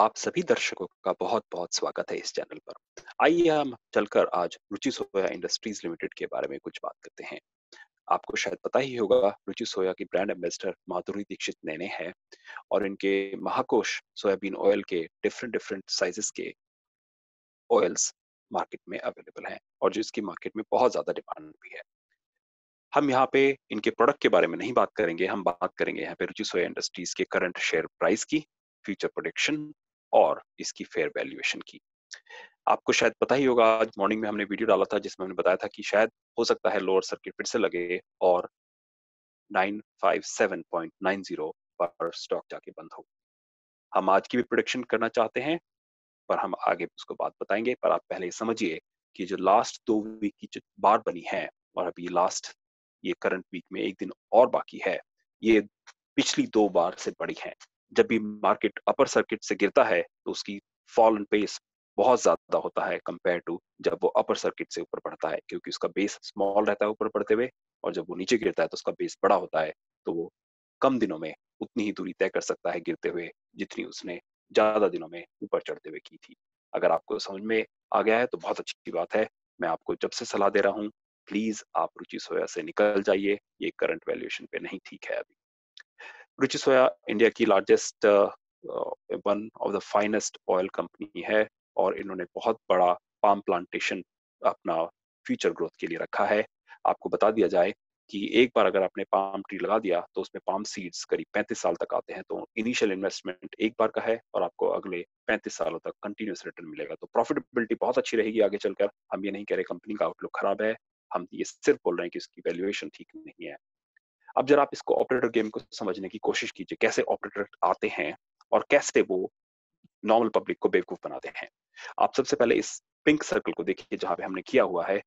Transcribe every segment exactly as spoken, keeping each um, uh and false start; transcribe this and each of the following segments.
आप सभी दर्शकों का बहुत बहुत स्वागत है इस चैनल पर। आइए हम चलकर आज रुचि सोया इंडस्ट्रीज लिमिटेड के बारे में कुछ बात करते हैं। आपको शायद पता ही होगा, रुचि सोया की ब्रांड एम्बेसडर माधुरी दीक्षित नैने हैं और इनके महाकोश सोयाबीन ऑयल के डिफरेंट डिफरेंट साइजेस के ऑयल्स मार्केट में अवेलेबल हैं और जिसकी मार्केट में बहुत ज्यादा डिमांड भी है। हम यहाँ पे इनके प्रोडक्ट के बारे में नहीं बात करेंगे, हम बात करेंगे यहाँ पे रुचि सोया इंडस्ट्रीज के करंट शेयर प्राइस की, फ्यूचर प्रोडिक्शन और इसकी फेयर वैल्यूएशन की। आपको शायद पता ही होगा, आज मॉर्निंग में हमने वीडियो डाला था जिसमें हमने बताया था कि शायद हो सकता है लोअर सर्किट फिर से लगे और nine fifty seven point nine zero पर स्टॉक जाके बंद हो। हम आज की भी प्रोडिक्शन करना चाहते हैं पर हम आगे उसको बात बताएंगे, पर आप पहले समझिए कि जो लास्ट दो वीक की जो बार बनी है और अभी लास्ट ये करंट वीक में एक दिन और बाकी है, ये पिछली दो बार से बड़ी है। जब भी मार्केट अपर सर्किट से गिरता है तो उसकी फॉल एंड पेस बहुत ज्यादा होता है कंपेयर टू जब वो अपर सर्किट से ऊपर बढ़ता है, क्योंकि उसका बेस स्मॉल रहता है ऊपर बढ़ते हुए, और जब वो नीचे गिरता है तो उसका बेस बड़ा होता है, तो वो कम दिनों में उतनी ही दूरी तय कर सकता है गिरते हुए जितनी उसने ज्यादा दिनों में ऊपर चढ़ते हुए की थी। अगर आपको समझ में आ गया है तो बहुत अच्छी बात है। मैं आपको जब से सलाह दे रहा हूँ, प्लीज आप रुचि सोया से निकल जाइए, ये करंट वैल्यूएशन पे नहीं ठीक है। अभी रुचि सोया इंडिया की largest one of the finest oil company है और इन्होंने बहुत बड़ा पाम प्लांटेशन अपना फ्यूचर ग्रोथ के लिए रखा है। आपको बता दिया जाए कि एक बार अगर आपने पाम ट्री लगा दिया तो उसमें पाम सीड्स करीब पैंतीस साल तक आते हैं, तो इनिशियल इन्वेस्टमेंट एक बार का है और आपको अगले पैंतीस सालों तक कंटिन्यूस रिटर्न मिलेगा, तो प्रॉफिटेबिलिटी बहुत अच्छी रहेगी आगे चलकर। हम ये नहीं कह रहे कंपनी का आउटलुक खराब है, हम ये सिर्फ बोल रहे हैं कि इसकी वैल्यूएशन ठीक नहीं है। अब जरा आप इसको ऑपरेटर गेम को समझने की कोशिश कीजिए, कैसे ऑपरेटर आते हैं और कैसे वो नॉर्मल पब्लिक को बेवकूफ बनाते हैं। आप सबसे पहले इस पिंक सर्कल को देखिए जहां पे हमने किया हुआ है।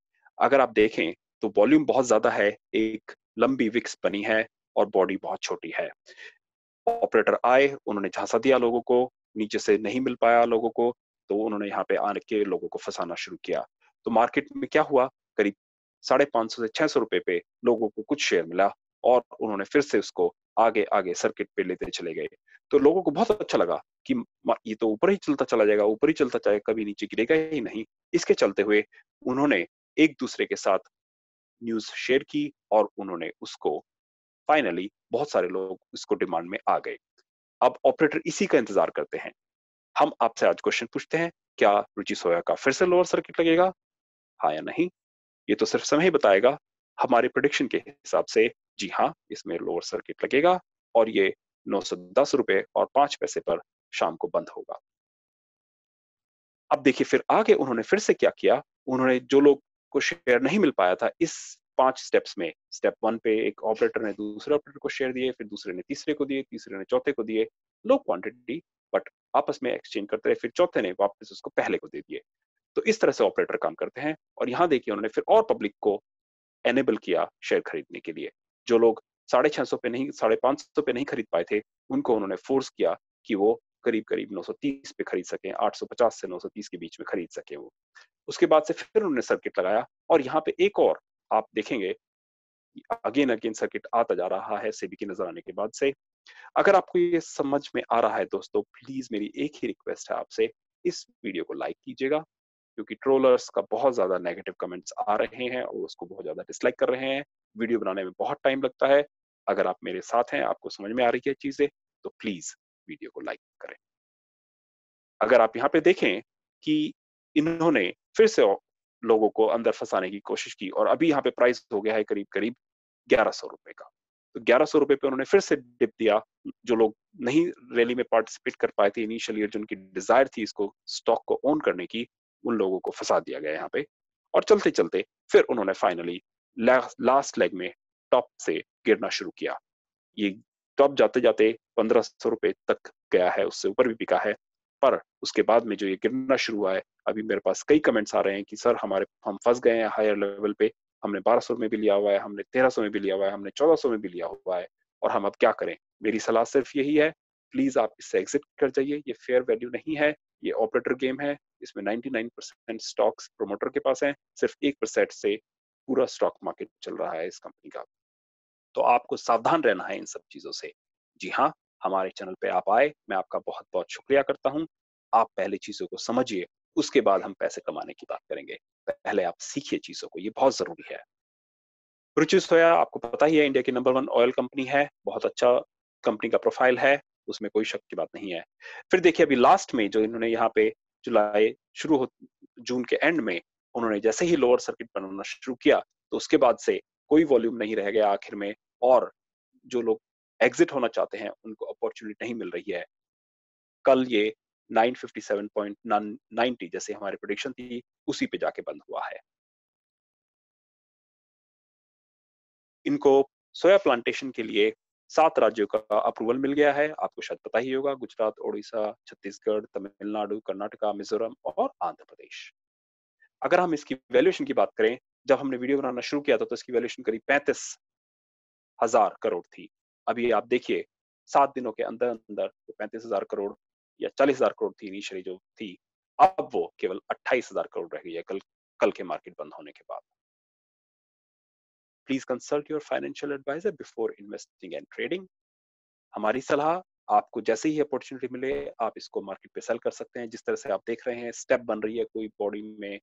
अगर आप देखें तो वॉल्यूम बहुत ज्यादा है, एक लंबी विक्स बनी है और बॉडी बहुत छोटी है। ऑपरेटर आए, उन्होंने झांसा दिया लोगों को, नीचे से नहीं मिल पाया लोगों को, तो उन्होंने यहाँ पे आने के लोगों को फंसाना शुरू किया। तो मार्केट में क्या हुआ, करीब साढ़े पांच सौ से छह सौ रुपए पे लोगों को कुछ शेयर मिला और उन्होंने फिर से उसको आगे आगे सर्किट पे लेते चले गए। तो लोगों को बहुत अच्छा लगा कि ये तो ऊपर ही चलता चला जाएगा, ऊपर ही चलता जाएगा, कभी नीचे गिरेगा ही नहीं। इसके चलते हुए उन्होंने एक दूसरे के साथ न्यूज शेयर की और उन्होंने उसको फाइनली बहुत सारे लोग इसको डिमांड में आ गए। अब ऑपरेटर इसी का इंतजार करते हैं। हम आपसे आज क्वेश्चन पूछते हैं, क्या रुचि सोया का फिर से लोअर सर्किट लगेगा, हाँ या नहीं? ये तो सिर्फ समय ही बताएगा। हमारे प्रेडिक्शन के हिसाब से जी हाँ, इसमें लोअर सर्किट लगेगा और ये नौ सौ दस रुपए और पांच पैसे पर शाम को बंद होगा। अब देखिए फिर आगे उन्होंने फिर से क्या किया, उन्होंने जो लोग को शेयर नहीं मिल पाया था इस पांच स्टेप्स में, स्टेप वन पे एक ऑपरेटर ने दूसरे ऑपरेटर को शेयर दिए, फिर दूसरे ने तीसरे को दिए, तीसरे ने चौथे को दिए, लो क्वांटिटी बट आपस में एक्सचेंज करते रहे, फिर चौथे ने वापस उसको पहले को दे दिए। तो इस तरह से ऑपरेटर काम करते हैं। और यहाँ देखिए उन्होंने फिर और पब्लिक को एनेबल किया शेयर खरीदने के लिए। जो लोग साढ़े छह सौ पे नहीं, साढ़े पांच सौ पे नहीं खरीद पाए थे, उनको उन्होंने फोर्स किया कि वो करीब करीब नौ सौ तीस पे खरीद सकें, आठ सौ पचास से नौ सौ तीस के बीच में खरीद सकें वो। उसके बाद से फिर उन्होंने सर्किट लगाया और यहाँ पे एक और आप देखेंगे अगेन अगेन सर्किट आता जा रहा है सेबी की नजर आने के बाद से। अगर आपको ये समझ में आ रहा है दोस्तों, प्लीज मेरी एक ही रिक्वेस्ट है आपसे, इस वीडियो को लाइक कीजिएगा क्योंकि ट्रोलर्स का बहुत ज्यादा नेगेटिव कमेंट्स आ रहे हैं और उसको बहुत ज्यादा डिसलाइक कर रहे हैं। वीडियो बनाने में बहुत टाइम लगता है। अगर आप मेरे साथ हैं, आपको समझ में आ रही है चीजें, तो प्लीज वीडियो को लाइक करें। अगर आप यहाँ पे देखें कि इन्होंने फिर से लोगों को अंदर फंसाने की कोशिश की और अभी यहाँ पे प्राइस हो गया है करीब करीब ग्यारह सौ रुपए का। तो ग्यारह सौ रुपए पे उन्होंने फिर से डिप दिया। जो लोग नहीं रैली में पार्टिसिपेट कर पाए थे इनिशियली, जिनकी डिजायर थी इसको स्टॉक को ओन करने की, उन लोगों को फंसा दिया गया यहाँ पे। और चलते चलते फिर उन्होंने फाइनली लास्ट लेग में टॉप से गिरना शुरू किया। ये टॉप जाते जाते पंद्रह सौ रुपए तक गया है, उससे ऊपर भी बिका है। पर उसके बाद में जो ये गिरना शुरू हुआ है, अभी मेरे पास कई कमेंट्स आ रहे हैं कि सर हमारे हम फंस गए हैं हायर लेवल पे, हमने बारह सौ में भी लिया हुआ है, हमने तेरह सौ में भी लिया हुआ है, हमने चौदह सौ में भी लिया हुआ है, और हम अब क्या करें? मेरी सलाह सिर्फ यही है, प्लीज आप इससे एग्जिट कर जाइए। ये फेयर वैल्यू नहीं है, ये ऑपरेटर गेम है। इसमें निन्यानवे परसेंट स्टॉक्स प्रोमोटर के पास हैं, सिर्फ एक परसेंट से पूरा स्टॉक मार्केट चल रहा है इस कंपनी का। तो आपको सावधान रहना है इन सब चीजों से। जी हाँ, हमारे चैनल पे आप आए, मैं आपका बहुत बहुत शुक्रिया करता हूँ। आप पहले चीजों को समझिए, उसके बाद हम पैसे कमाने की बात करेंगे। पहले आप सीखिए चीजों को, ये बहुत जरूरी है। रुचि सोया आपको पता ही है इंडिया की नंबर वन ऑयल कंपनी है, बहुत अच्छा कंपनी का प्रोफाइल है, उसमें कोई शक की बात नहीं है। फिर देखिए अभी लास्ट में जो इन्होंने यहाँ पे जुलाई शुरू हो जून के एंड में उन्होंने जैसे ही लोअर सर्किट बनाना शुरू किया तो उसके बाद से कोई वॉल्यूम नहीं रह गया आखिर में, और जो लोग एग्जिट होना चाहते हैं उनको अपॉर्चुनिटी नहीं मिल रही है। कल ये नौ सौ सत्तावन पॉइंट नब्बे जैसे हमारी प्रेडिक्शन थी उसी पे जाके बंद हुआ है। इनको सोया प्लांटेशन के लिए सात राज्यों का अप्रूवल मिल गया है, आपको शायद पता ही होगा, गुजरात, ओडिशा, छत्तीसगढ़, तमिलनाडु, कर्नाटका, मिजोरम और आंध्र प्रदेश। अगर हम इसकी वैल्यूएशन की बात करें, जब हमने वीडियो बनाना शुरू किया था तो इसकी वैल्यूएशन करीब पैंतीस हजार करोड़ थी। अभी आप देखिए सात दिनों के अंदर अंदर पैंतीस हजार करोड़ या चालीस हजार करोड़ थी इनिशियली जो थी, अब वो केवल अट्ठाईस हजार करोड़ रह गई है कल कल के मार्केट बंद होने के बाद। Please consult your financial adviser before investing and trading. हमारी सलाह, आपको जैसे ही अपॉर्चुनिटी मिले आप इसको मार्केट पे सेल कर सकते हैं। जिस तरह से आप देख रहे हैं स्टेप बन रही है, कोई बॉडी में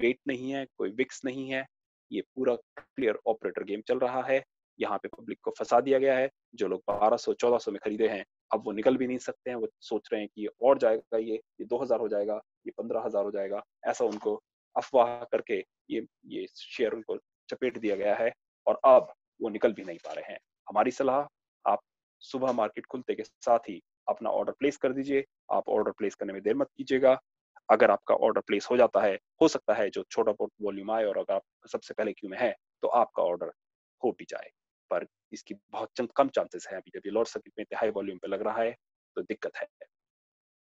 वेट नहीं है, कोई विक्स नहीं है, ये पूरा क्लियर ऑपरेटर गेम चल रहा है। यहाँ पे पब्लिक को फंसा दिया गया है, जो लोग बारह सौ चौदह सौ में खरीदे हैं अब वो निकल भी नहीं सकते हैं। वो सोच रहे हैं कि ये और जाएगा, ये ये दो हज़ार हो जाएगा, ये पंद्रह हज़ार हो जाएगा, ऐसा उनको अफवाह करके ये ये शेयर उनको चपेट दिया गया है और अब वो निकल भी नहीं पा रहे हैं। हमारी सलाह, आप सुबह मार्केट खुलते के साथ ही अपना ऑर्डर प्लेस कर दीजिए। आप ऑर्डर प्लेस करने में देर मत कीजिएगा। अगर आपका ऑर्डर प्लेस हो जाता है, हो सकता है जो छोटा बहुत वॉल्यूम आए, और अगर आप सबसे पहले क्यू में है तो आपका ऑर्डर हो भी जाए, पर इसकी बहुत कम चांसेस है। अभी जब ये लोअर सर्किट में हाई वॉल्यूम पे लग रहा है तो दिक्कत है।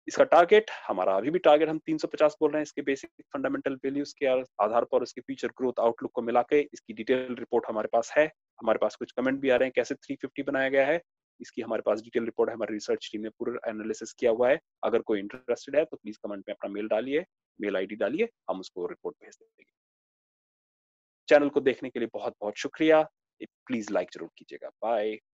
इसका टारगेट हमारा अभी भी टारगेट हम तीन सौ पचास बोल रहे हैं, इसके बेसिक फंडामेंटल वैल्यूज के आधार पर उसके फ्यूचर ग्रोथ आउटलुक को मिला के। इसकी डिटेल रिपोर्ट हमारे पास है, हमारे पास कुछ कमेंट भी आ रहे हैं कैसे तीन सौ पचास बनाया गया है, इसकी हमारे पास डिटेल रिपोर्ट है, हमारी रिसर्च टीम ने पूरा एनालिसिस किया हुआ है। अगर कोई इंटरेस्टेड है तो प्लीज कमेंट में अपना मेल डालिए, मेल आईडी डालिए, हम उसको रिपोर्ट भेज देंगे। चैनल को देखने के लिए बहुत बहुत शुक्रिया, प्लीज लाइक जरूर कीजिएगा। बाय।